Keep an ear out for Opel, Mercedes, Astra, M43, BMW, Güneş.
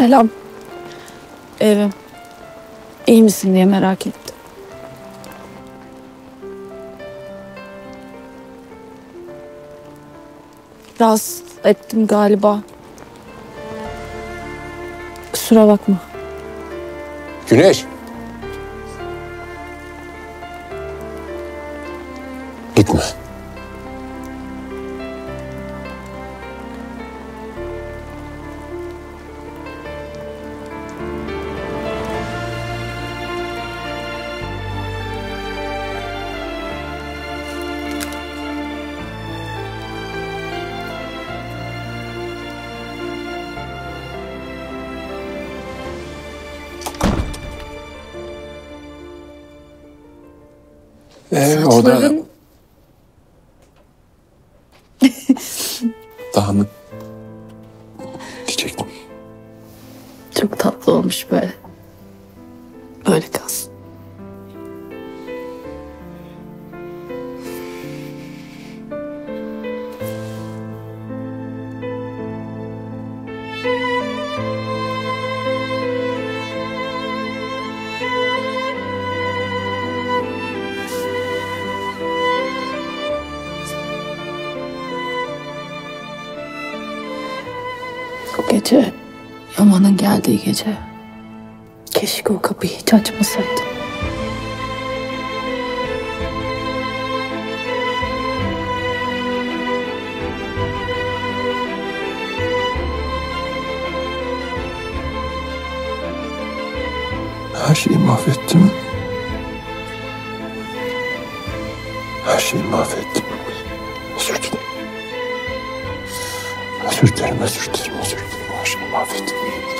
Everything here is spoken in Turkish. Selam. Evim. İyi misin diye merak ettim. Rahatsız ettim galiba. Kusura bakma. Güneş. Gitme. Orada dağınık diyecektim. Çok tatlı olmuş böyle. Böyle kalsın. Gece, Yaman'ın geldiği gece. Keşke o kapıyı hiç açmasaydım. Her şeyi mahvettim. Her şeyi mahvettim. Özür dilerim. Özür dilerim. Her şeyi mahvettim.